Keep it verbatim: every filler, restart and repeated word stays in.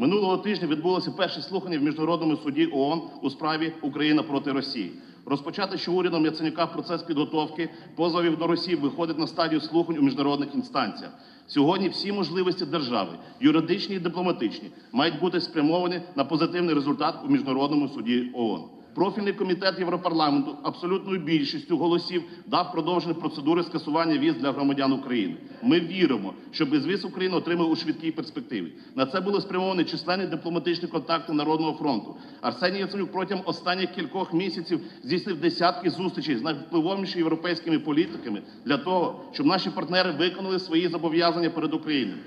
Минулого тижня відбулося перше слухання в Міжнародному суді ООН у справі «Україна проти Росії». Розпочато, що урядом Яценюка процес підготовки позовів до Росії виходить на стадію слухань у міжнародних інстанціях. Сьогодні всі можливості держави, юридичні і дипломатичні, мають бути спрямовані на позитивний результат у Міжнародному суді ООН. Профільний комітет Європарламенту абсолютною більшістю голосів дав продовження процедури скасування віз для громадян України. Ми віримо, що безвіз Україна отримає у швидкій перспективі. На це були спрямовані численні дипломатичні контакти Народного фронту. Арсеній Яценюк протягом останніх кількох місяців здійснив десятки зустрічей з найвпливовішими європейськими політиками для того, щоб наші партнери виконали свої зобов'язання перед Україною.